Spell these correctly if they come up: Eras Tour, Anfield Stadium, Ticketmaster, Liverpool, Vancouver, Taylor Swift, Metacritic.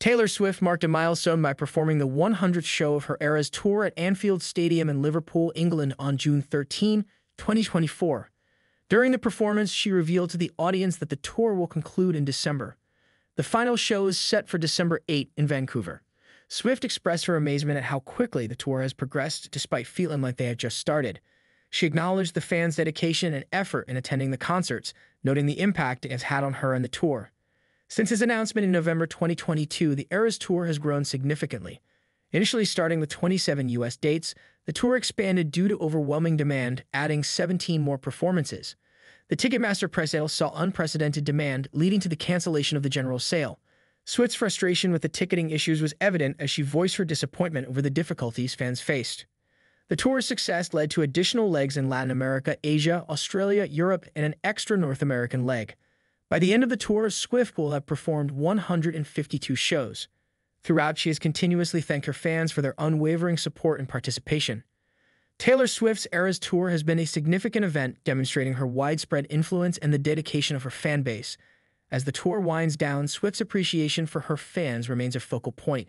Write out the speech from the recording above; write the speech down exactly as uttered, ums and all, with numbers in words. Taylor Swift marked a milestone by performing the one hundredth show of her Eras Tour at Anfield Stadium in Liverpool, England on June thirteenth, twenty twenty-four. During the performance, she revealed to the audience that the tour will conclude in December. The final show is set for December eighth in Vancouver. Swift expressed her amazement at how quickly the tour has progressed despite feeling like they had just started. She acknowledged the fans' dedication and effort in attending the concerts, noting the impact it has had on her and the tour. Since his announcement in November twenty twenty-two, the Eras Tour has grown significantly. Initially starting with twenty-seven U S dates, the tour expanded due to overwhelming demand, adding seventeen more performances. The Ticketmaster presale saw unprecedented demand, leading to the cancellation of the general sale. Swift's frustration with the ticketing issues was evident as she voiced her disappointment over the difficulties fans faced. The tour's success led to additional legs in Latin America, Asia, Australia, Europe, and an extra North American leg. By the end of the tour, Swift will have performed one hundred fifty-two shows. Throughout, she has continuously thanked her fans for their unwavering support and participation. Taylor Swift's Eras Tour has been a significant event, demonstrating her widespread influence and the dedication of her fan base. As the tour winds down, Swift's appreciation for her fans remains a focal point.